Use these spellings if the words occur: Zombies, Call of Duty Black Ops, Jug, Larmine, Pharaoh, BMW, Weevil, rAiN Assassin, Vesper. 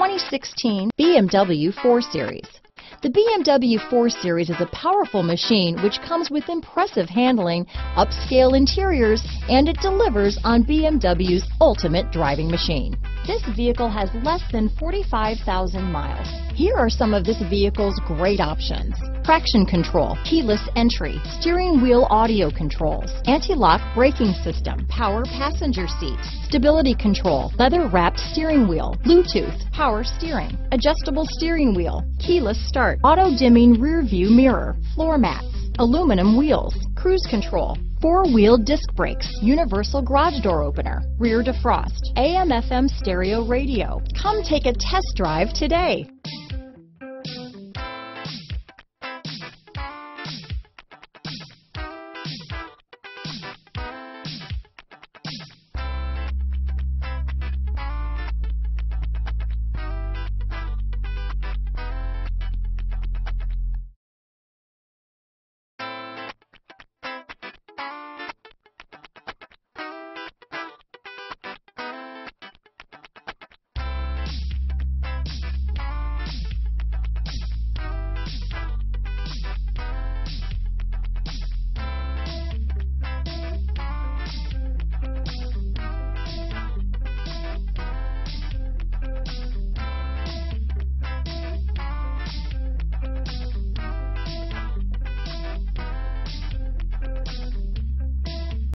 2016 BMW 4 Series. The BMW 4 Series is a powerful machine which comes with impressive handling, upscale interiors, and it delivers on BMW's ultimate driving machine. This vehicle has less than 45,000 miles. Here are some of this vehicle's great options: traction control, keyless entry, steering wheel audio controls, anti-lock braking system, power passenger seat, stability control, leather-wrapped steering wheel, Bluetooth, power steering, adjustable steering wheel, keyless start, auto-dimming rear-view mirror, floor mats, aluminum wheels, cruise control, four-wheel disc brakes, universal garage door opener, rear defrost, AM/FM stereo radio. Come take a test drive today.